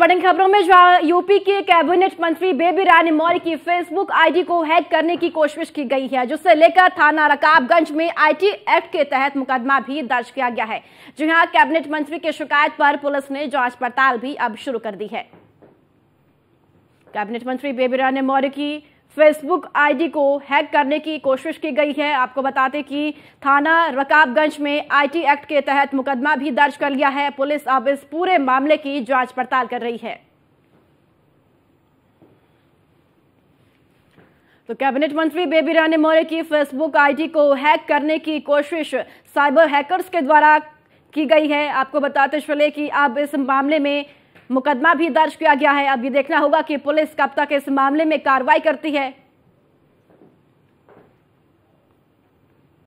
बड़ी खबरों में जहां यूपी के कैबिनेट मंत्री बेबी रानी मौर्य की फेसबुक आईडी को हैक करने की कोशिश की गई है, जिससे लेकर थाना रकाबगंज में आईटी एक्ट के तहत मुकदमा भी दर्ज किया गया है। जी हां, कैबिनेट मंत्री की शिकायत पर पुलिस ने जांच पड़ताल भी अब शुरू कर दी है। कैबिनेट मंत्री बेबी रानी मौर्य की फेसबुक आईडी को हैक करने की कोशिश की गई है। आपको बताते कि थाना रकाबगंज में आईटी एक्ट के तहत मुकदमा भी दर्ज कर लिया है। पुलिस अब इस पूरे मामले की जांच पड़ताल कर रही है। तो कैबिनेट मंत्री बेबी रानी मौर्य की फेसबुक आईडी को हैक करने की कोशिश साइबर हैकर्स के द्वारा की गई है। आपको बताते चले कि अब इस मामले में मुकदमा भी दर्ज किया गया है। अब ये देखना होगा कि पुलिस कब तक इस मामले में कार्रवाई करती है।